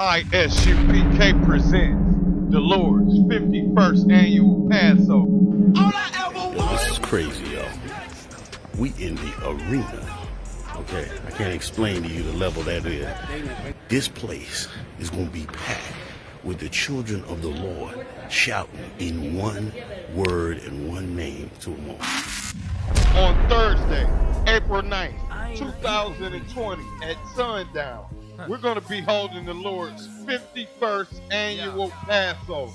ISUPK presents the Lord's 51st Annual Passover. All I ever wanted. This is crazy, y'all. We in the arena. Okay, I can't explain to you the level that is. This place is going to be packed with the children of the Lord shouting in one word and one name to them all. On Thursday, April 9th, 2020 at sundown, we're going to be holding the Lord's 51st annual Passover.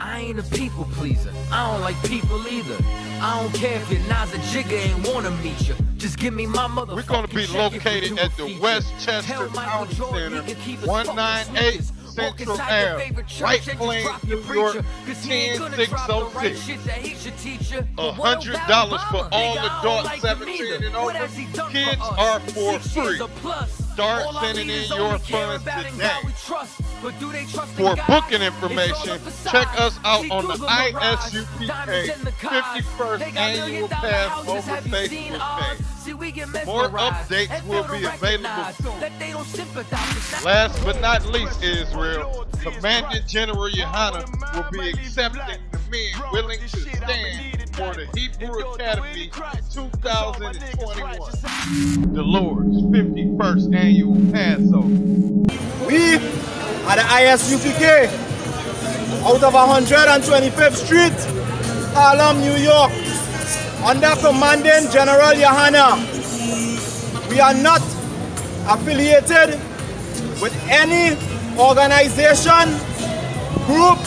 I ain't a people pleaser. I don't like people either. I don't care if your Naza Jigga ain't want to meet you. Just give me my motherfucking. We're going to be located at the Westchester Center, 198 Central Ave, White Plains, New York, 10606. $100 for all adults 17 and over. Kids are for free. Start sending in your funds today. For booking information, check us out on the ISUPK 51st Annual Passover Facebook page. More updates will be available soon. Last but not least, Israel, Commanding General Yahanna will be accepting the men willing to stand for the Hebrew Academy 2021, the Lord's 51st Annual Passover. We are the ISUPK out of 125th Street, Harlem, New York. Under Commanding General Yahanna, we are not affiliated with any organization, group,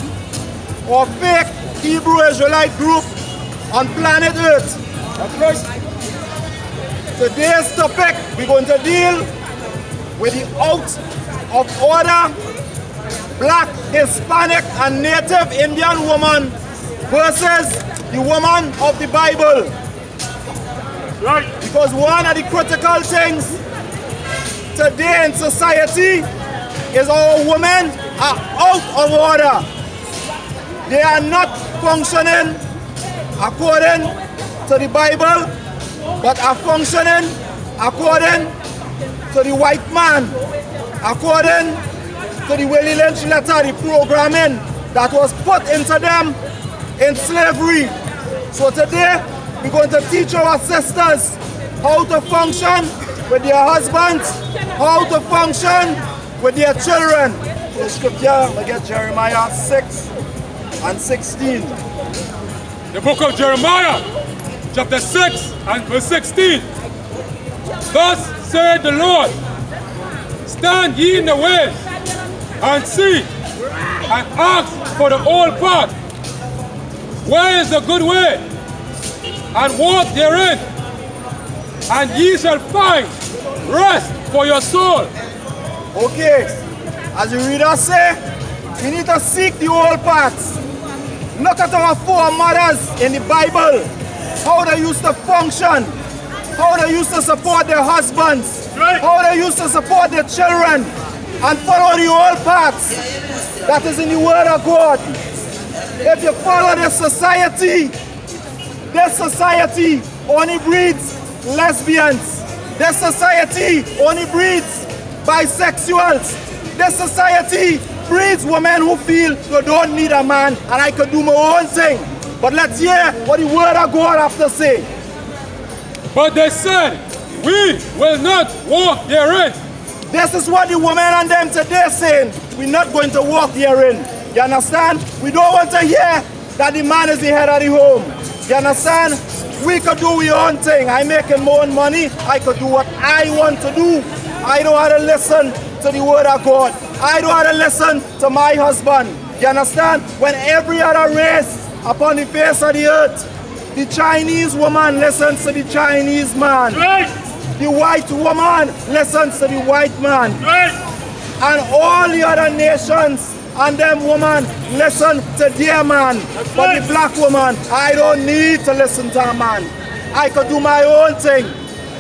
or fake Hebrew Israelite group on planet Earth. Today's topic, we're going to deal with the out of order black, Hispanic, and Native Indian woman versus the woman of the Bible. Right. Because one of the critical things today in society is our women are out of order. They are not functioning according to the Bible, but are functioning according to the white man, according to the Willie Lynch letter, the programming that was put into them in slavery. So today, we're going to teach our sisters how to function with their husbands, how to function with their children. The scripture, we get Jeremiah 6 and 16. The book of Jeremiah, chapter 6 and verse 16. Thus said the Lord, stand ye in the ways, and see, and ask for the old path, where is the good way, and walk therein, and ye shall find rest for your soul. Okay, as the reader say, we need to seek the old paths. Look at our foremothers in the Bible, how they used to function, how they used to support their husbands, how they used to support their children, and follow the old paths that is in the Word of God. If you follow this society only breeds lesbians. This society only breeds bisexuals. This society breeds women who feel you don't need a man and I can do my own thing. But let's hear what the Word of God has to say. But they said, we will not walk therein. This is what the women and them today saying. We're not going to walk therein. You understand? We don't want to hear that the man is the head of the home. You understand? We could do our own thing. I'm making my own money. I could do what I want to do. I don't have to listen to the Word of God. I don't have to listen to my husband. You understand? When every other race upon the face of the earth, the Chinese woman listens to the Chinese man. Right. The white woman listens to the white man. Right. And all the other nations and them woman listen to their man. But the black woman, I don't need to listen to a man. I could do my own thing.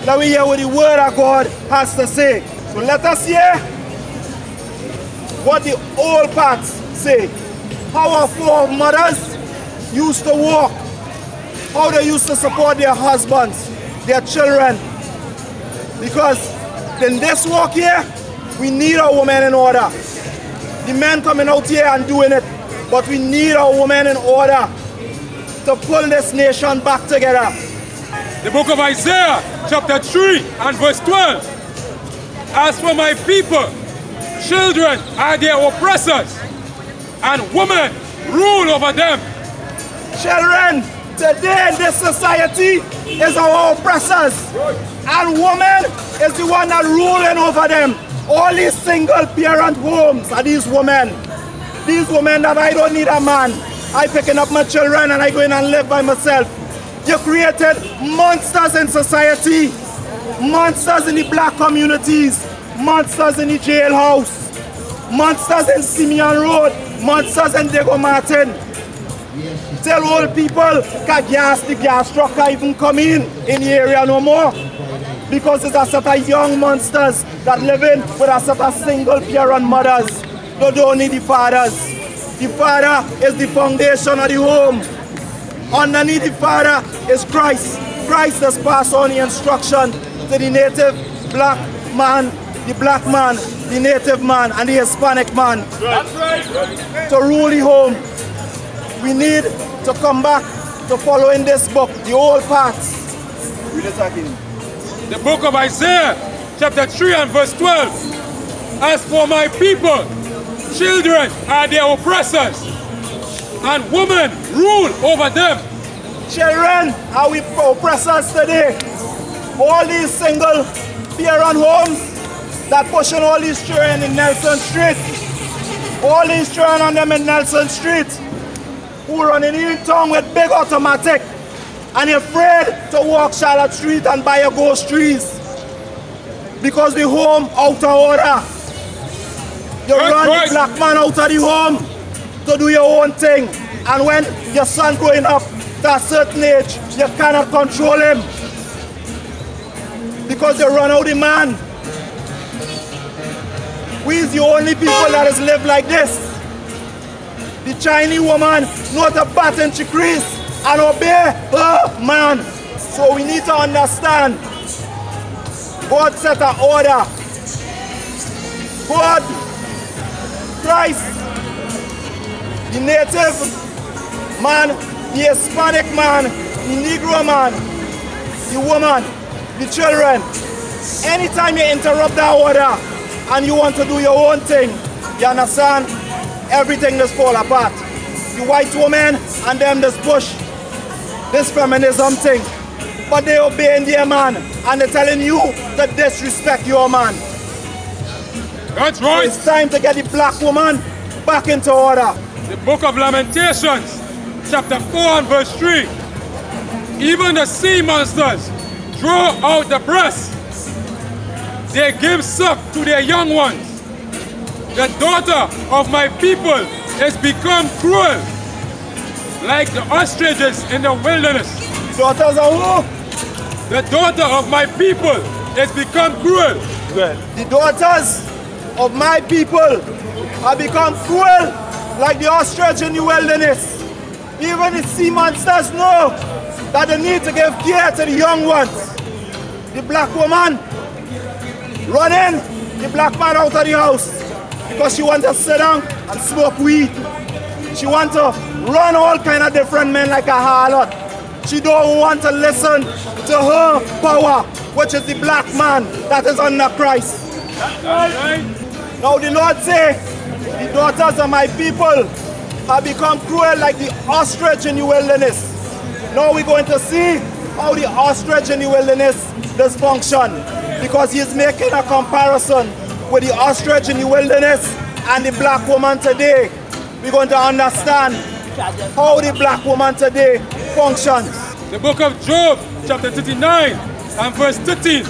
Now we hear what the Word of God has to say. So let us hear what the old parts say. How our foremothers used to walk, how they used to support their husbands, their children. Because in this walk here, We need our women in order. The men coming out here and doing it, but we need our women in order to pull this nation back together. The book of Isaiah, chapter 3 and verse 12. As for my people, children are their oppressors, and women rule over them. Children, today in this society is our oppressors, and women is the one that ruling over them. All these single parent homes are these women. These women that I don't need a man. I picking up my children and I going and live by myself. You created monsters in society, monsters in the black communities, monsters in the jailhouse, monsters in Simeon Road, monsters in Diego Martin. Tell old people, the gas truck can't even come in the area no more. Because it's a set of young monsters that live in with a set of single parent mothers. They don't need the fathers. The father is the foundation of the home. Underneath the father is Christ. Christ has passed on the instruction to the native black man, the black man, the native man, and the Hispanic man. That's right. To rule the home. We need to come back to following this book, the old parts. Read it again. The book of Isaiah, chapter 3 and verse 12. As for my people, children are their oppressors, and women rule over them. Children are we oppressors today. All these single parent homes that pushing all these children in Nelson Street. All these children on them in Nelson Street who running in town with big automatic. And afraid to walk Charlotte Street and buy your groceries because the home out of order. You run the black man out of the home to do your own thing. And when your son growing up to a certain age, you cannot control him because you run out the man. We is the only people that has lived like this. The Chinese woman knows the pattern she creates and obey her man. So we need to understand God set an order. God, Christ, the native man, the Hispanic man, the Negro man, the woman, the children. Anytime you interrupt that order and you want to do your own thing, you understand, everything just fall apart. The white woman and them just push this feminism thing, but they obeying their man, and they're telling you to disrespect your man. That's right. It's time to get the black woman back into order. The book of Lamentations, chapter 4 and verse 3. Even the sea monsters draw out the breast. They give suck to their young ones. The daughter of my people has become cruel, like the ostriches in the wilderness. Daughters of who? The daughter of my people has become cruel. Well, the daughters of my people have become cruel like the ostrich in the wilderness. Even the sea monsters know that they need to give care to the young ones. The black woman running the black man out of the house because she wants to sit down and smoke weed. She wants to run all kind of different men like a harlot. She don't want to listen to her power, which is the black man that is under Christ. Now the Lord say, the daughters of my people have become cruel like the ostrich in the wilderness. Now we're going to see how the ostrich in the wilderness dysfunction, because he's making a comparison with the ostrich in the wilderness and the black woman today. We're going to understand how the black woman today functions. The book of Job, chapter 39 and verse 13.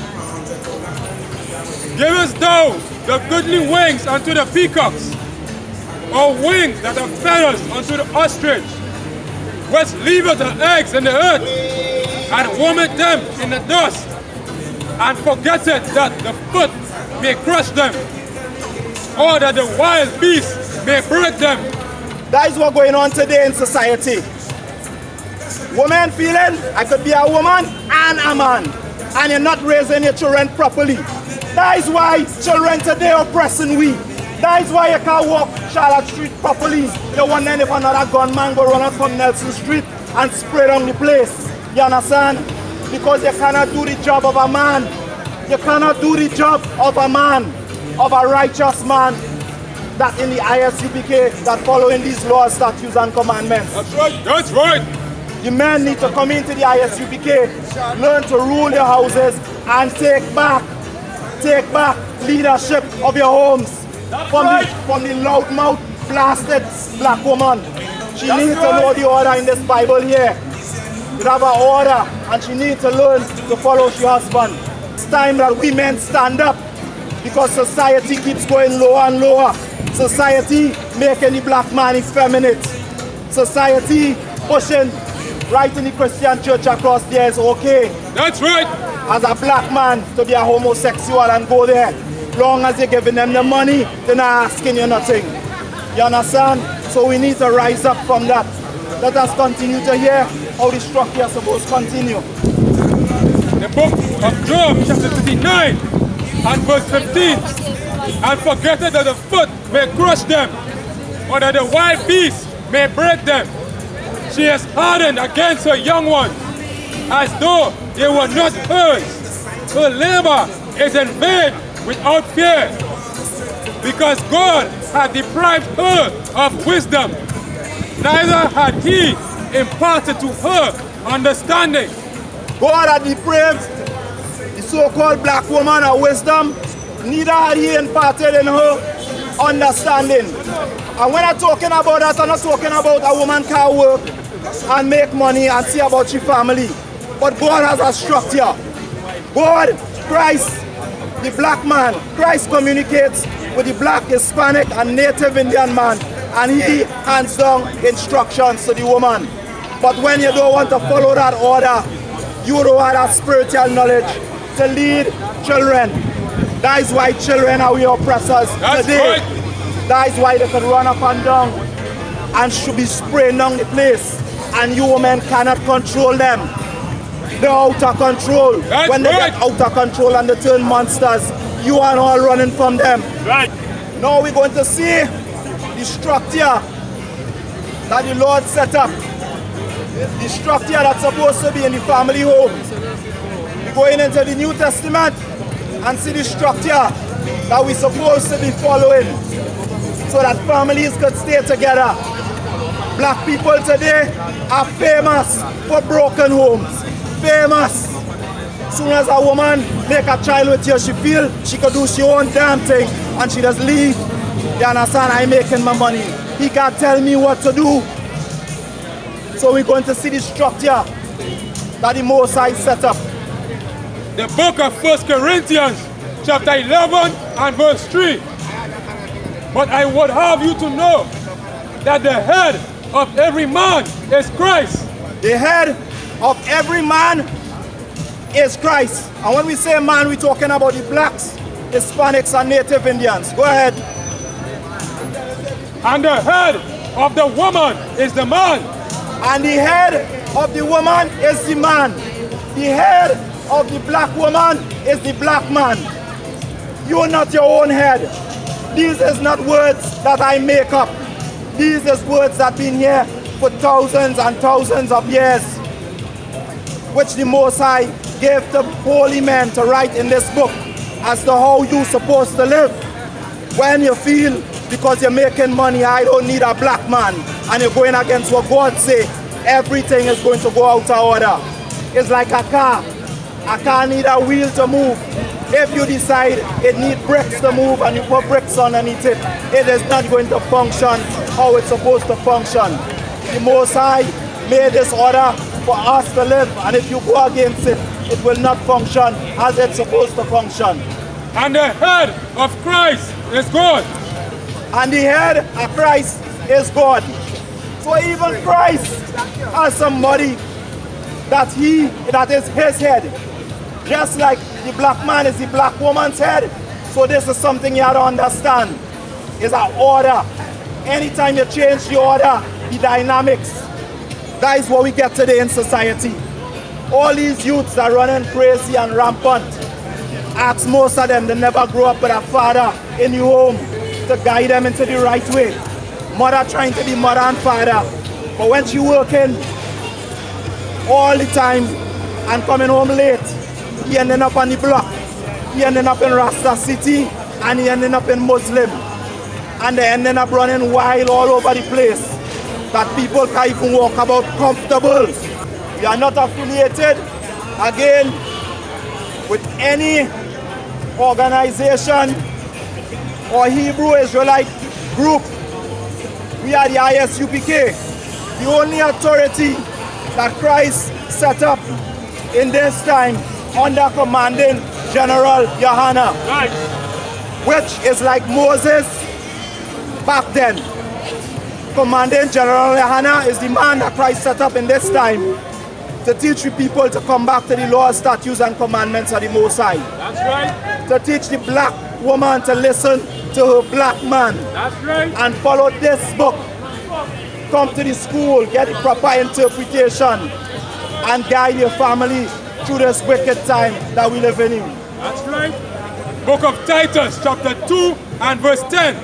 Givest thou the goodly wings unto the peacocks, or wings that are feathers unto the ostrich, which leaveth the eggs in the earth, and warmeth them in the dust, and forgetteth that the foot may crush them, or that the wild beast may break them. That is what's going on today in society. Women feeling I could be a woman and a man, and you're not raising your children properly. That is why children today are oppressing we. That is why you can't walk Charlotte Street properly. You wonder if another gunman go run out from Nelson Street and spray down the place. You understand? Because you cannot do the job of a man. You cannot do the job of a man, of a righteous man, that in the ISUPK, that following these laws, statutes, and commandments. That's right. That's right. The men need to come into the ISUPK, learn to rule your houses, and take back leadership of your homes from the loudmouth, blasted black woman. She needs to know the order in this Bible here. You have an order, and she needs to learn to follow her husband. It's time that we men stand up, because society keeps going lower and lower. Society making the black man effeminate. Society pushing right in the Christian church across there is okay. That's right. As a black man to be a homosexual and go there, long as you're giving them the money, they're not asking you nothing. You understand? So we need to rise up from that. Let us continue to hear how the structure is supposed to continue. The book of Job, chapter 29 and verse 15, and forget that the foot may crush them, or that the wild beast may break them. She is hardened against her young ones, as though they were not hers. Her labor is in vain without fear, because God had deprived her of wisdom, neither had he imparted to her understanding. God had depraved the so-called black woman of wisdom, neither had he imparted in her understanding. And when I'm talking about that, I'm not talking about a woman can't work and make money and see about your family. But God has a structure. God, Christ, the black man, Christ communicates with the black, Hispanic, and native Indian man, and he hands down instructions to the woman. But when you don't want to follow that order, you don't have that spiritual knowledge to lead children. That is why children are your oppressors today. That is why they could run up and down and should be spraying down the place, and you women cannot control them. They're out of control. That's when they get out of control and they turn monsters, you are all running from them. Right. Now we're going to see the structure that the Lord set up. The structure that's supposed to be in the family home. We're going into the New Testament and see the structure that we're supposed to be following, so that families could stay together. Black people today are famous for broken homes. Famous. Soon as a woman make a child with you, she feel she could do she own damn thing and she just leave. You understand? I'm making my money. He can't tell me what to do. So we're going to see the structure that the Morsai set up. The book of 1 Corinthians, chapter 11 and verse 3. But I would have you to know that the head of every man is Christ. The head of every man is Christ. And when we say man, we're talking about the blacks, Hispanics, and native Indians. Go ahead. And the head of the woman is the man. And the head of the woman is the man. The head of the black woman is the black man. You're not your own head. These is not words that I make up. These is words that have been here for thousands and thousands of years, which the Morsai gave the holy men to write in this book as to how you're supposed to live. When you feel, because you're making money, I don't need a black man, and you're going against what God say, everything is going to go out of order. It's like a car. A car needs a wheel to move. If you decide it needs bricks to move and you put bricks underneath it, it is not going to function how it's supposed to function. The Morsai made this order for us to live, and if you go against it, it will not function as it's supposed to function. And the head of Christ is God. And the head of Christ is God. So even Christ has somebody that is his head. Just like the black man is the black woman's head, so this is something you have to understand. It's an order. Anytime you change the order, the dynamics, that is what we get today in society. All these youths are running crazy and rampant. Ask most of them to never grow up with a father in your home to guide them into the right way. Mother trying to be mother and father, but when she working all the time and coming home late, he ending up on the block. He ending up in Rasta City and he ending up in Muslim. And they ending up running wild all over the place that people can't even walk about comfortable. We are not affiliated, again, with any organization or Hebrew Israelite group. We are the ISUPK, the only authority that Christ set up in this time under Commanding General Yahanna, right, which is like Moses back then. Commanding General Yahanna is the man that Christ set up in this time to teach the people to come back to the laws, statutes, and commandments of the Most High. That's right. To teach the black woman to listen to her black man. That's right. And follow this book. Come to the school, get the proper interpretation, and guide your family through this wicked time that we live in. That's right. Book of Titus, chapter 2 and verse 10.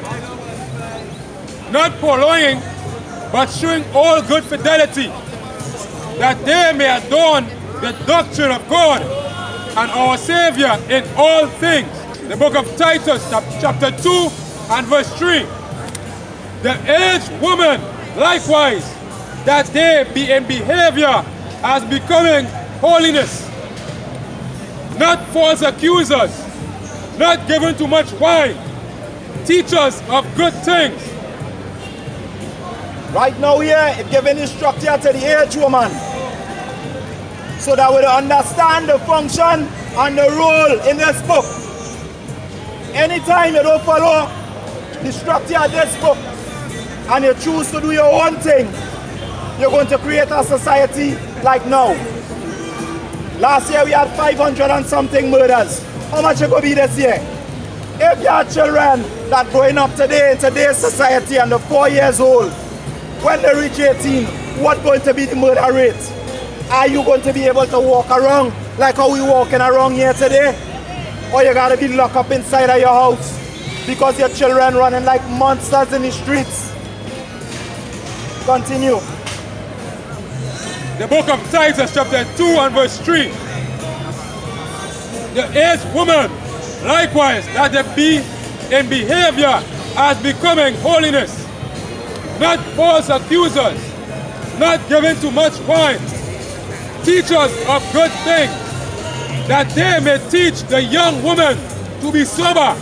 Not following, but showing all good fidelity, that they may adorn the doctrine of God and our Savior in all things. The book of Titus, chapter 2 and verse 3. The aged woman likewise, that they be in behavior as becoming holiness, not false accusers, not given to much wine, teachers of good things. Right now here, it's giving instruction to the aged woman so that we understand the function and the role in this book. Anytime you don't follow the structure of this book and you choose to do your own thing, you're going to create a society like now. Last year we had 500 and something murders. How much it going to be this year? If you have children that growing up today in today's society and they're 4 years old, when they reach 18, what's going to be the murder rate? Are you going to be able to walk around like how we walking around here today? Or you gotta be locked up inside of your house because your children running like monsters in the streets? Continue. The book of Titus, chapter 2 and verse 3. The aged woman, likewise, that they be in behavior as becoming holiness, not false accusers, not given to much wine, teachers of good things, that they may teach the young women to be sober,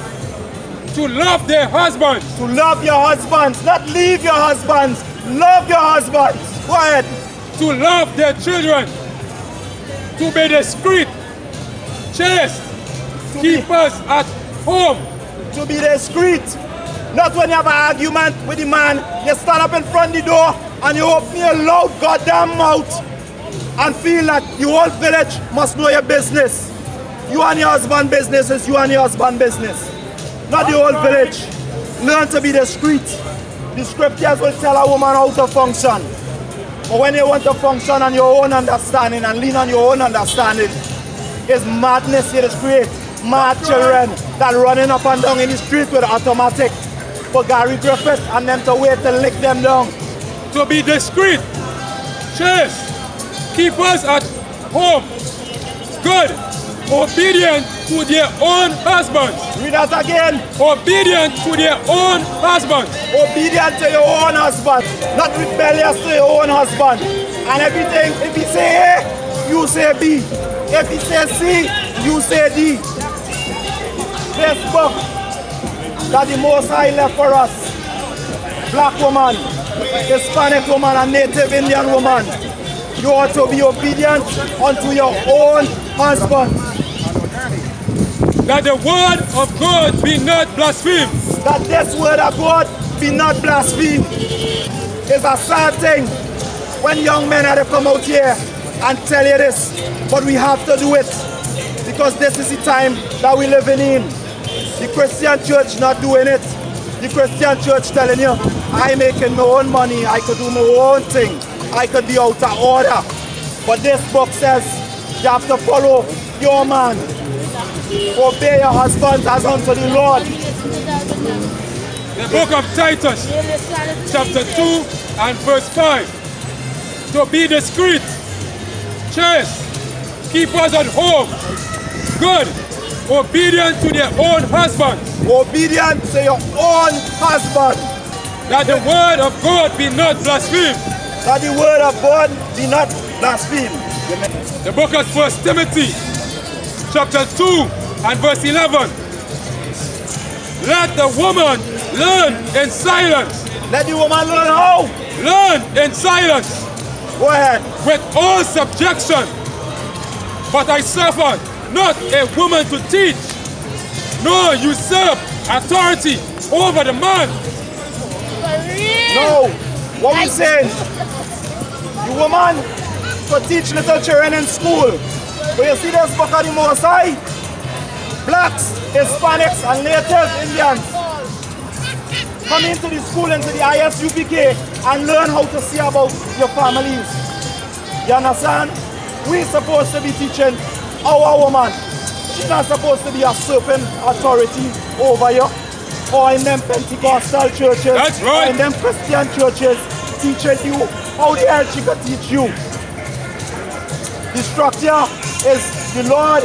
to love their husbands. To love your husbands, not leave your husbands, love your husbands. Go ahead. To love their children, to be discreet, chaste, keepers at home. To be discreet. Not when you have an argument with the man, you stand up in front of the door and you open your loud goddamn mouth and feel that the whole village must know your business. You and your husband business is you and your husband business. Not the whole village. Learn to be discreet. The scriptures will tell a woman how to function. But when you want to function on your own understanding and lean on your own understanding, it's madness it is great. Mad children that running up and down in the street with automatic. For Gary Griffith and them to wait to lick them down. To be discreet, chaste, keepers at home, good, obedient to their own husbands. Read that again. Obedient to their own husbands. Obedient to your own husband, not rebellious to your own husband. And everything, if he say A, you say B. If he say C, you say D. This book that the Most High left for us, black woman, Hispanic woman, and Native Indian woman, you ought to be obedient unto your own husband. That the word of God be not blasphemed. That this word of God be not blasphemed. It's a sad thing when young men have to come out here and tell you this, but we have to do it because this is the time that we live in. The Christian church not doing it. The Christian church telling you, I'm making my own money, I could do my own thing, I could be out of order. But this book says, you have to follow your man. Obey your husbands as unto the Lord. The book of Titus, chapter 2 and verse 5. To be discreet, chaste, keepers at home, good, obedient to their own husbands. Obedient to your own husband. That the word of God be not blasphemed. That the word of God be not blasphemed. The book of 1 Timothy, chapter 2 and verse 11. Let the woman learn in silence. Let the woman learn how? Learn in silence. Go ahead. With all subjection. But I suffer not a woman to teach, nor usurp authority over the man. No, what we saying? The woman for teach little children in school. But you see this Bukhari Morsai, blacks, Hispanics, and native Indians come into the school, into the ISUPK, and learn how to see about your families. You understand? We're supposed to be teaching our woman. She's not supposed to be usurping authority over you, or in them Pentecostal churches, that's right, or in them Christian churches, teaching you how the hell she could teach you. The structure is the Lord,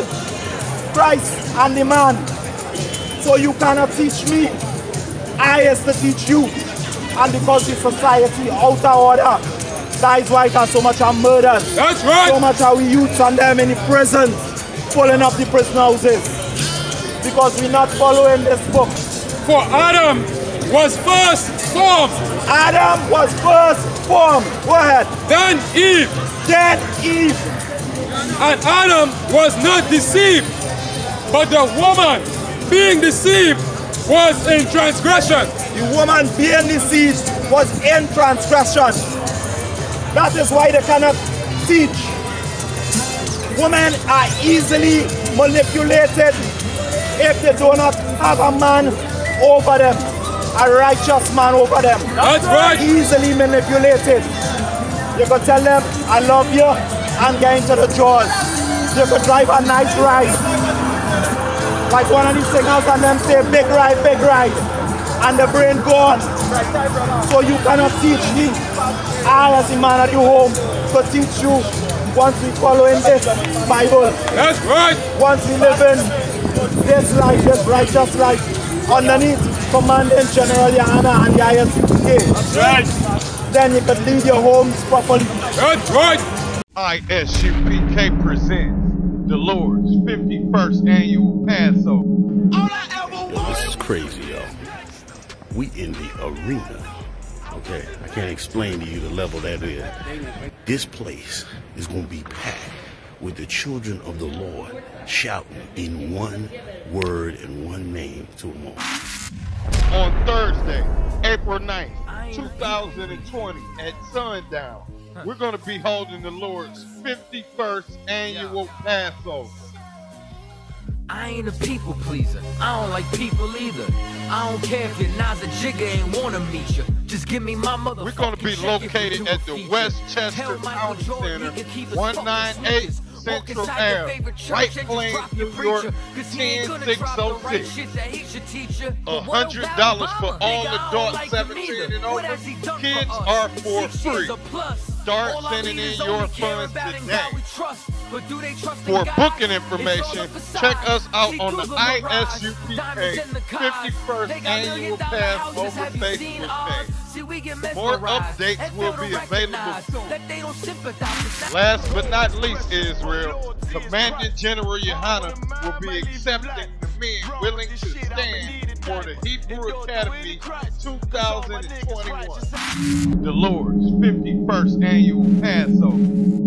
Christ, and the man. So you cannot teach me. I is to teach you. And because the society out of order, that is why there's so much of murders. That's right. So much of we youths and them in the prisons, pulling up the prison houses. Because we're not following this book. For Adam was first formed. Adam was first formed. Go ahead. Then Eve. Then Eve. And Adam was not deceived, but the woman being deceived was in transgression. The woman being deceived was in transgression. That is why they cannot teach. Women are easily manipulated if they do not have a man over them, a righteous man over them. That's right. Easily manipulated. You could tell them, I love you, and get into the jaws. You could drive a nice ride. Like one of these singers and them say, big ride, big ride. And the brain gone. So you cannot teach me. I as a man at your home to teach you once we follow in this Bible. That's right. Once we live in this life, this righteous life, underneath Commanding General Yahanna and the ISUPK. That's right. Then you can lead your homes properly. That's right. ISUPK presents the Lord's 51st annual Passover. All I ever wanted. This is crazy, y'all. We in the arena. Okay, I can't explain to you the level that is. This place is going to be packed with the children of the Lord shouting in one word and one name to them all. On Thursday, April 9th, 2020 at sundown, we're going to be holding the Lord's 51st annual Passover. I ain't a people pleaser, I don't like people either. I don't care if your Naza Jigga ain't wanna meet you. Just give me my motherfucking. We're gonna be located at the Westchester County Center, 198 Central Ave, White Plains, New York, 10606. $100 for all adults 17 and over. Kids are for free. Start sending in your funds today. For booking information, check us out on the ISUPK 51st Annual Passover Facebook page. More updates will be available soon. Last but not least, Israel, Commanding General Yahanna will be accepting the men willing to stand for the Hebrew Academy 2021. The Lord's 51st Annual Passover.